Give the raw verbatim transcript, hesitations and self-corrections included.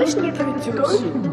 English, and you're talking to